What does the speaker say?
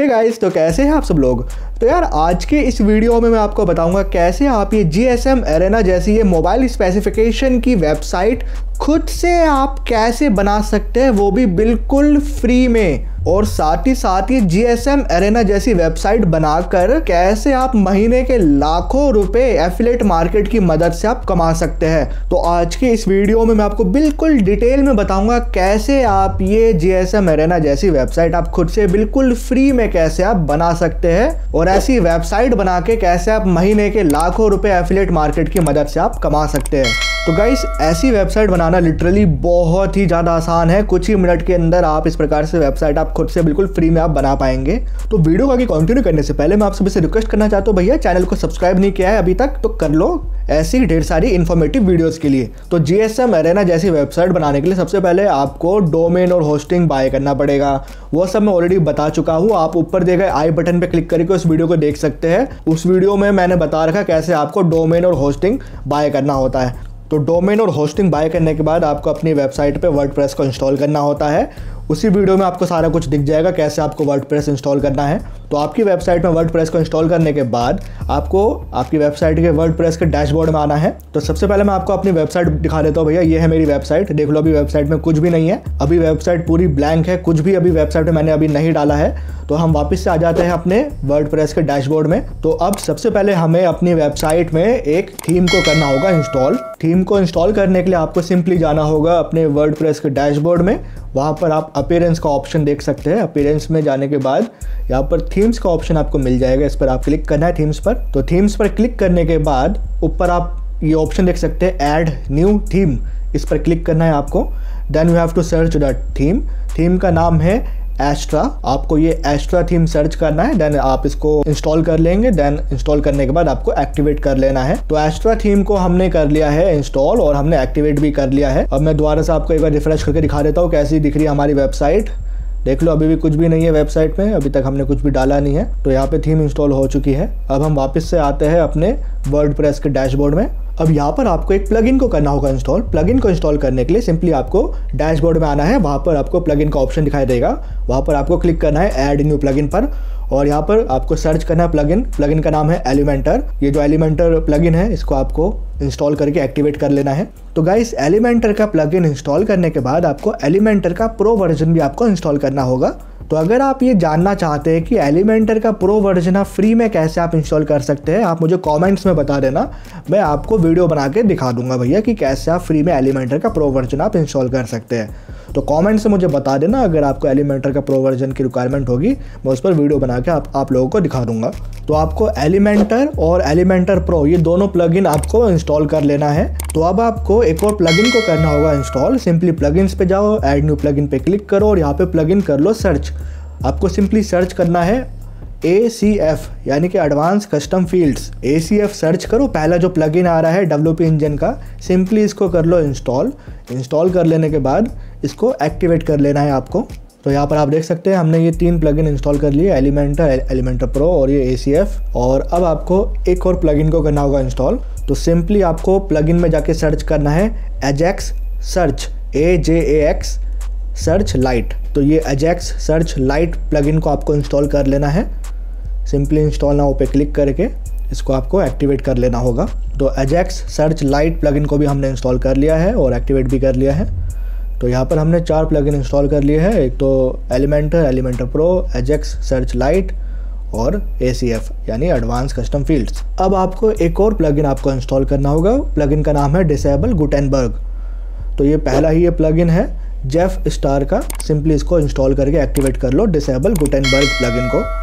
Hey guys, तो कैसे हैं आप सब लोग। तो यार आज के इस वीडियो में मैं आपको बताऊंगा कैसे आप ये GSM Arena जैसी ये मोबाइल स्पेसिफिकेशन की वेबसाइट खुद से आप कैसे बना सकते हैं, वो भी बिल्कुल फ्री में। और साथ ही साथ ये GSM Arena जैसी वेबसाइट बनाकर कैसे आप महीने के लाखों रुपए एफिलेट मार्केट की मदद से आप कमा सकते हैं। तो आज के इस वीडियो में मैं आपको बिल्कुल डिटेल में बताऊंगा कैसे आप ये GSM Arena जैसी वेबसाइट आप खुद से बिल्कुल फ्री में कैसे आप बना सकते हैं, और ऐसी वेबसाइट बना के कैसे आप महीने के लाखों रुपए एफिलेट मार्केट की मदद से आप कमा सकते हैं। तो गाइस, ऐसी वेबसाइट बनाना लिटरली बहुत ही ज़्यादा आसान है। कुछ ही मिनट के अंदर आप इस प्रकार से वेबसाइट आप खुद से बिल्कुल फ्री में आप बना पाएंगे। तो वीडियो को आगे कंटिन्यू करने से पहले मैं आप सभी से रिक्वेस्ट करना चाहता हूँ, भैया चैनल को सब्सक्राइब नहीं किया है अभी तक तो कर लो, ऐसी ढेर सारी इन्फॉर्मेटिव वीडियोस के लिए। तो GSM Arena जैसी वेबसाइट बनाने के लिए सबसे पहले आपको डोमेन और होस्टिंग बाय करना पड़ेगा। वो सब मैं ऑलरेडी बता चुका हूँ, आप ऊपर दिए गए आई बटन पे क्लिक करके उस वीडियो को देख सकते हैं। उस वीडियो में मैंने बता रखा कैसे आपको डोमेन और होस्टिंग बाय करना होता है। तो डोमेन और होस्टिंग बाय करने के बाद आपको अपनी वेबसाइट पे वर्डप्रेस को इंस्टॉल करना होता है। उसी वीडियो में आपको सारा कुछ दिख जाएगा कैसे आपको वर्डप्रेस इंस्टॉल करना है। तो आपकी वेबसाइट में वर्डप्रेस को इंस्टॉल करने के बाद आपको आपकी वेबसाइट के वर्डप्रेस के डैशबोर्ड में आना है। तो सबसे पहले मैं आपको अपनी वेबसाइट दिखा देता हूँ। भैया ये है मेरी वेबसाइट, देख लो। अभी वेबसाइट में कुछ भी नहीं है, अभी वेबसाइट पूरी ब्लैंक है, कुछ भी अभी वेबसाइट में मैंने अभी नहीं डाला है। तो हम वापस से आ जाते हैं अपने वर्डप्रेस के डैशबोर्ड में। तो अब सबसे पहले हमें अपनी वेबसाइट में एक थीम को करना होगा इंस्टॉल। थीम को इंस्टॉल करने के लिए आपको सिंपली जाना होगा अपने वर्डप्रेस के डैशबोर्ड में। वहाँ पर आप अपीयरेंस का ऑप्शन देख सकते हैं। अपीयरेंस में जाने के बाद यहाँ पर थीम्स का ऑप्शन आपको मिल जाएगा, इस पर आप क्लिक करना है थीम्स पर। तो थीम्स पर क्लिक करने के बाद ऊपर आप ये ऑप्शन देख सकते हैं ऐड न्यू थीम, इस पर क्लिक करना है आपको। Then you have to search the theme. Theme का नाम है एस्ट्रा। आपको ये एस्ट्रा थीम सर्च करना है, देन आप इसको इंस्टॉल कर लेंगे। देन इंस्टॉल करने के बाद आपको एक्टिवेट कर लेना है। तो एस्ट्रा थीम को हमने कर लिया है इंस्टॉल और हमने एक्टिवेट भी कर लिया है। अब मैं दोबारा से आपको एक बार रिफ्रेश करके दिखा देता हूँ कैसी दिख रही है हमारी वेबसाइट। देख लो, अभी भी कुछ भी नहीं है वेबसाइट में, अभी तक हमने कुछ भी डाला नहीं है। तो यहाँ पे थीम इंस्टॉल हो चुकी है। अब हम वापस से आते हैं अपने वर्डप्रेस के डैशबोर्ड में। अब यहाँ पर आपको एक प्लगइन को करना होगा इंस्टॉल। प्लगइन को इंस्टॉल करने के लिए सिंपली आपको डैशबोर्ड में आना है। वहाँ पर आपको प्लगइन का ऑप्शन दिखाई देगा, वहाँ पर आपको क्लिक करना है ऐड न्यू प्लगइन पर, और यहाँ पर आपको सर्च करना है प्लगइन। प्लगइन का नाम है एलिमेंटर। ये जो एलिमेंटर प्लगइन है इसको आपको इंस्टॉल करके एक्टिवेट कर लेना है। तो गाइस, एलिमेंटर का प्लगइन इंस्टॉल करने के बाद आपको एलिमेंटर का प्रो वर्जन भी आपको इंस्टॉल करना होगा। तो अगर आप ये जानना चाहते हैं कि एलिमेंटर का प्रो वर्जन आप फ्री में कैसे आप इंस्टॉल कर सकते हैं, आप मुझे कमेंट्स में बता देना, मैं आपको वीडियो बना के दिखा दूंगा भैया कि कैसे आप फ्री में एलिमेंटर का प्रो वर्जन आप इंस्टॉल कर सकते हैं। तो कमेंट्स में मुझे बता देना अगर आपको एलिमेंटर का प्रो वर्जन की रिक्वायरमेंट होगी, मैं उस पर वीडियो बना के आप लोगों को दिखा दूंगा। तो आपको एलिमेंटर और एलिमेंटर प्रो ये दोनों प्लगइन आपको इंस्टॉल कर लेना है। तो अब आपको एक और प्लगइन को करना होगा इंस्टॉल। सिंपली प्लगइन्स पे जाओ, ऐड न्यू प्लगइन पे क्लिक करो और यहाँ पे प्लगइन कर लो सर्च। आपको सिंपली सर्च करना है ACF यानी कि advance custom fields. ACF search करो, पहला जो प्लगइन आ रहा है डेवलप इंजन का, सिंपली इसको कर लो इंस्टॉल। इंस्टॉल कर लेने के बाद इसको एक्टिवेट कर लेना है आपको। तो यहाँ पर आप देख सकते हैं हमने ये तीन प्लगइन इंस्टॉल कर लिए, एलिमेंटर, एलिमेंटर प्रो और ये ACF। और अब आपको एक और प्लगइन को करना होगा इंस्टॉल। तो सिंपली आपको प्लगइन में जाके सर्च करना है AJAX search, AJAX search lite. तो ये AJAX सर्च लाइट प्लगइन को आपको इंस्टॉल कर लेना है। सिंपली इंस्टॉल नाउ पे क्लिक करके इसको आपको एक्टिवेट कर लेना होगा। तो AJAX सर्च लाइट प्लगइन को भी हमने इंस्टॉल कर लिया है और एक्टिवेट भी कर लिया है। तो यहाँ पर हमने चार प्लगइन इंस्टॉल कर लिए हैं, एक तो Elementor, Elementor Pro, AJAX search light और ACF यानी एडवांस कस्टम फील्ड्स। अब आपको एक और प्लगइन आपको इंस्टॉल करना होगा। प्लगइन का नाम है डिसेबल गुटेनबर्ग। तो ये पहला ही ये प्लगइन है जेफ स्टार का, सिंपली इसको इंस्टॉल करके एक्टिवेट कर लो डिसेबल गुटेनबर्ग प्लगइन को।